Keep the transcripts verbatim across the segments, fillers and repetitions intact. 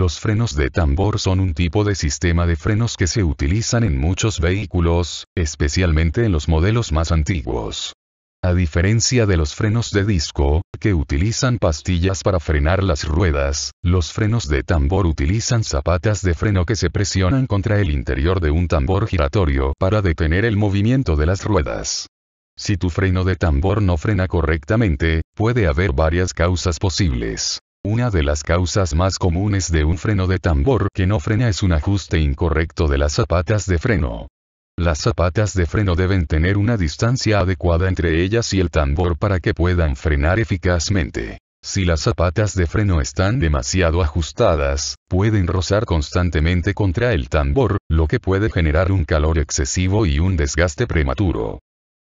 Los frenos de tambor son un tipo de sistema de frenos que se utilizan en muchos vehículos, especialmente en los modelos más antiguos. A diferencia de los frenos de disco, que utilizan pastillas para frenar las ruedas, los frenos de tambor utilizan zapatas de freno que se presionan contra el interior de un tambor giratorio para detener el movimiento de las ruedas. Si tu freno de tambor no frena correctamente, puede haber varias causas posibles. Una de las causas más comunes de un freno de tambor que no frena es un ajuste incorrecto de las zapatas de freno. Las zapatas de freno deben tener una distancia adecuada entre ellas y el tambor para que puedan frenar eficazmente. Si las zapatas de freno están demasiado ajustadas, pueden rozar constantemente contra el tambor, lo que puede generar un calor excesivo y un desgaste prematuro.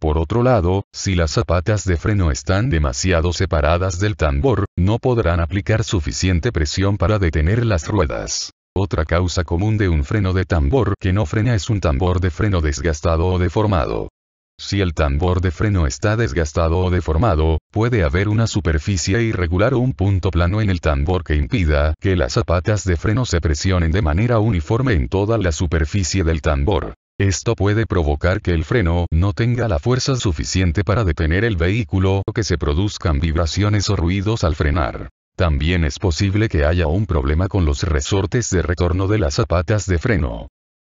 Por otro lado, si las zapatas de freno están demasiado separadas del tambor, no podrán aplicar suficiente presión para detener las ruedas. Otra causa común de un freno de tambor que no frena es un tambor de freno desgastado o deformado. Si el tambor de freno está desgastado o deformado, puede haber una superficie irregular o un punto plano en el tambor que impida que las zapatas de freno se presionen de manera uniforme en toda la superficie del tambor. Esto puede provocar que el freno no tenga la fuerza suficiente para detener el vehículo o que se produzcan vibraciones o ruidos al frenar. También es posible que haya un problema con los resortes de retorno de las zapatas de freno.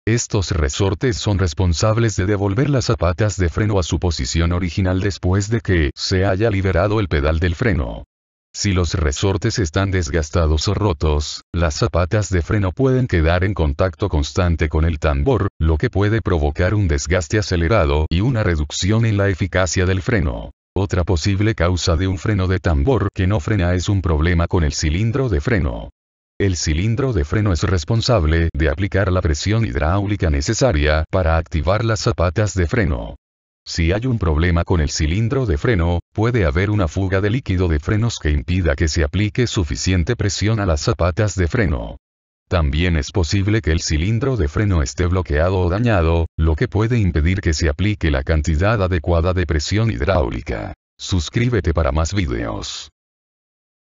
Estos resortes son responsables de devolver las zapatas de freno a su posición original después de que se haya liberado el pedal del freno. Si los resortes están desgastados o rotos, las zapatas de freno pueden quedar en contacto constante con el tambor, lo que puede provocar un desgaste acelerado y una reducción en la eficacia del freno. Otra posible causa de un freno de tambor que no frena es un problema con el cilindro de freno. El cilindro de freno es responsable de aplicar la presión hidráulica necesaria para activar las zapatas de freno. Si hay un problema con el cilindro de freno, puede haber una fuga de líquido de frenos que impida que se aplique suficiente presión a las zapatas de freno. También es posible que el cilindro de freno esté bloqueado o dañado, lo que puede impedir que se aplique la cantidad adecuada de presión hidráulica. Suscríbete para más videos.